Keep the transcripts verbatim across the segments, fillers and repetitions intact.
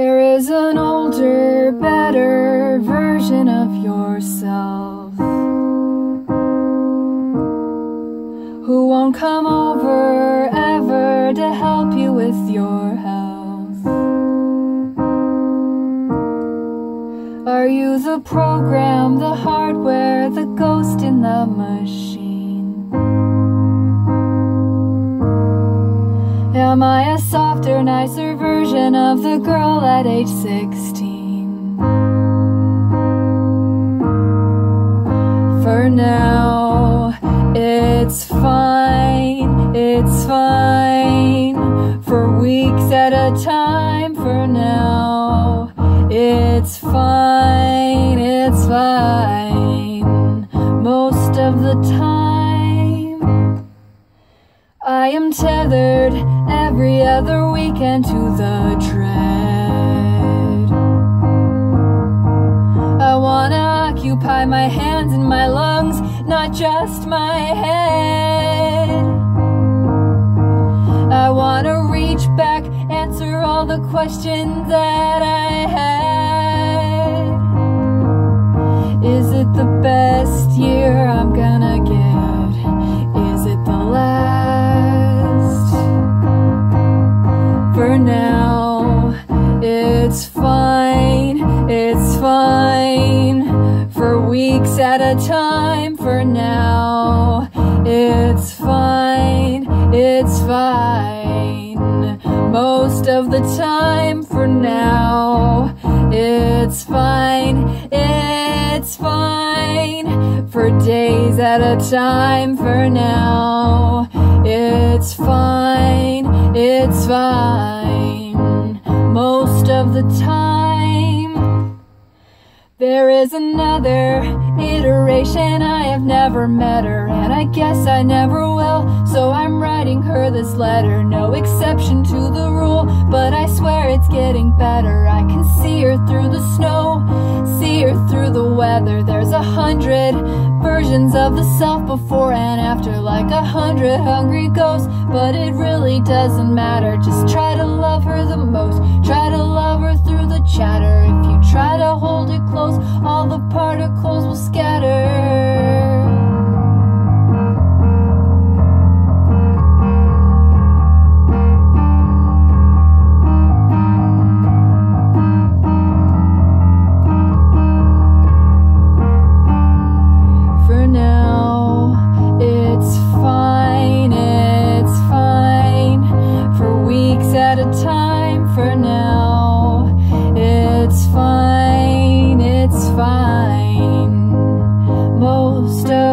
There is an older, better version of yourself who won't come over ever to help you with your health. Are you the program, the hardware, the ghost in the machine? Am I a softer, nicer version of the girl at age sixteen? For now, it's fine, it's fine. For weeks at a time, for now, it's fine, it's fine. Most of the time, I am tethered every other weekend to the dread. I wanna occupy my hands and my lungs, not just my head. I wanna reach back, answer all the questions that I had. Is it the best year I'm gonna get? Is it the last? For now, it's fine, it's fine. For weeks at a time, for now, it's fine, it's fine. Most of the time, for now, it's fine, it's fine. For days at a time, for now, it's fine, it's fine. Most of the time, there is another iteration. I have never met her, and I guess I never will, so I'm writing her this letter. No exception to the rule, but I swear it's getting better. I can see her through the snow, see her through the weather. There's a hundred versions of the self before and after, like a hundred hungry ghosts, but it really doesn't matter. Just try to love her the most, try to love her through the chatter. If you try to hold it close, all the particles will scatter.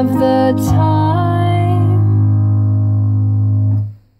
Of the